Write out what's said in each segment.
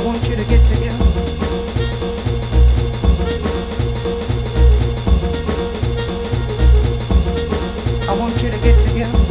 I want you to get together. I want you to get together.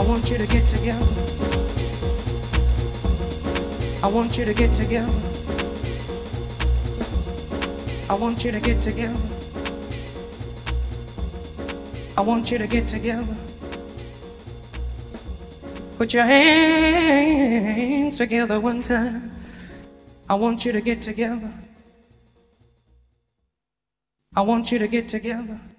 I want you to get together. I want you to get together. I want you to get together. I want you to get together. Put your hands together one time. I want you to get together. I want you to get together.